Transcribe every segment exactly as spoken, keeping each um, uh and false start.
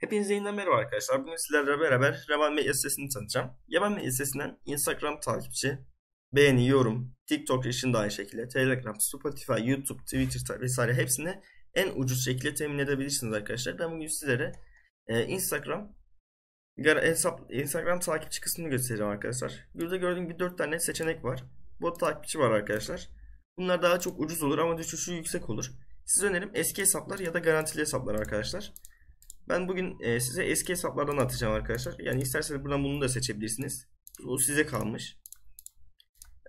Hepinize yeniden merhaba arkadaşlar. Bugün sizlerle beraber Revan Media sitesini tanıtacağım. Revan Media sitesinden Instagram takipçi, beğeni, yorum, TikTok için de aynı şekilde, Telegram, Spotify, YouTube, Twitter vesaire hepsini en ucuz şekilde temin edebilirsiniz arkadaşlar. Ben bugün sizlere e, Instagram hesap, Instagram takipçi kısmını göstereceğim arkadaşlar. Burada gördüğünüz gibi dört tane seçenek var. Bot takipçi var arkadaşlar. Bunlar daha çok ucuz olur ama düşüşü yüksek olur. Size önerim eski hesaplar ya da garantili hesaplar arkadaşlar. Ben bugün e, size eski hesaplardan atacağım arkadaşlar. Yani isterseniz buradan bunu da seçebilirsiniz. O size kalmış.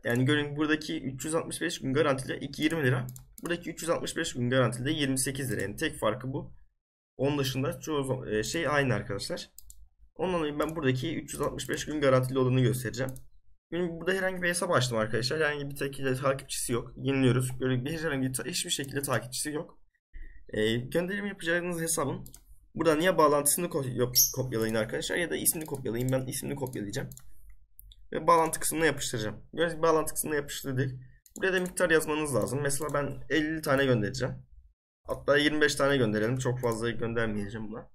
Yani görün buradaki üç yüz altmış beş gün garantili iki yüz yirmi lira. Buradaki üç yüz altmış beş gün garantili de yirmi sekiz lira. Yani tek farkı bu. Onun dışında çoğu e, şey aynı arkadaşlar. Ondan dolayı ben buradaki üç yüz altmış beş gün garantili olanı göstereceğim. Benim burada herhangi bir hesap açtım arkadaşlar. Herhangi bir şekilde takipçisi yok. Yeniliyoruz. Böyle bir herhangi bir hiçbir şekilde takipçisi yok. E, gönderimi yapacağınız hesabın buradan ya bağlantısını kopyalayın arkadaşlar ya da ismini kopyalayın. Ben ismini kopyalayacağım. Ve bağlantı kısmına yapıştıracağım. Gördüğünüz bağlantı kısmına yapıştırdık. Buraya da miktar yazmanız lazım. Mesela ben elli tane göndereceğim. Hatta yirmi beş tane gönderelim. Çok fazla göndermeyeceğim buna.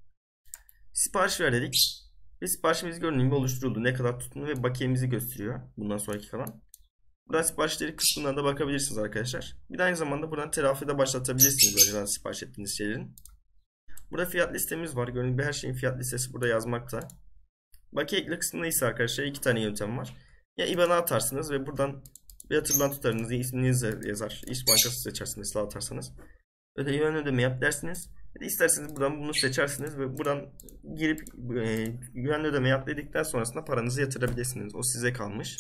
Sipariş ver dedik. Ve siparişimiz görünüm oluşturuldu. Ne kadar tuttuğunu ve bakiyemizi gösteriyor. Bundan sonraki kalan. Buradan siparişleri kısmından da bakabilirsiniz arkadaşlar. Bir de aynı zamanda buradan telafide başlatabilirsiniz önceden sipariş ettiğiniz şeylerin. Burada fiyat listemiz var. Gördüğünüz gibi her şeyin fiyat listesi burada yazmakta. Bakiye ekle kısmında ise arkadaşlar iki tane yöntem var. Ya I B A N'ı atarsınız ve buradan bir yatırılan tutarınızı isminizi yazar. İş bankası seçersiniz silah atarsanız. Öde yön ödeme yap dersiniz. Ya isterseniz buradan bunu seçersiniz ve buradan girip e, güvenli ödeme yap dedikten sonrasında paranızı yatırabilirsiniz. O size kalmış.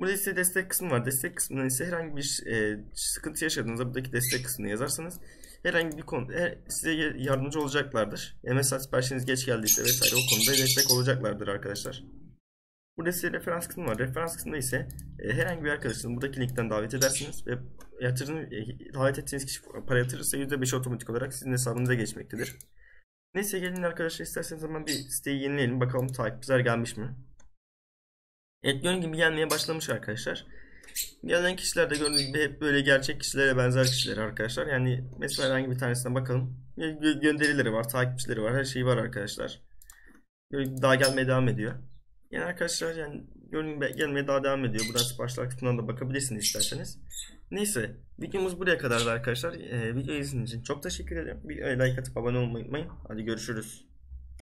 Burada ise destek kısmı var. Destek kısmından ise herhangi bir e, sıkıntı yaşadığınızda buradaki destek kısmını yazarsanız herhangi bir konu e, size yardımcı olacaklardır. E, mesela siparişiniz geç geldiyse vesaire o konuda destek olacaklardır arkadaşlar. Burada ise referans kısmı var. Referans kısmında ise e, herhangi bir arkadaşınızı buradaki linkten davet edersiniz ve yatırın, e, davet ettiğiniz kişi para yatırırsa yüzde beş otomatik olarak sizin hesabınıza geçmektedir. Neyse gelin arkadaşlar isterseniz hemen bir siteyi yenileyelim bakalım takipçiler gelmiş mi? Evet gördüğünüz gibi gelmeye başlamış arkadaşlar. Gelen kişiler de gördüğünüz gibi hep böyle gerçek kişilere benzer kişiler arkadaşlar. Yani mesela herhangi bir tanesine bakalım. Gö- gönderileri var, takipçileri var, her şeyi var arkadaşlar. Böyle daha gelmeye devam ediyor. Yani arkadaşlar yani gördüğünüz gibi gelmeye daha devam ediyor. Buradan siparişler kısmından da bakabilirsiniz isterseniz. Neyse videomuz buraya kadardı arkadaşlar. Ee, videoyu izlediğiniz için çok teşekkür ederim. Bir like atıp abone olmayı unutmayın. Hadi görüşürüz.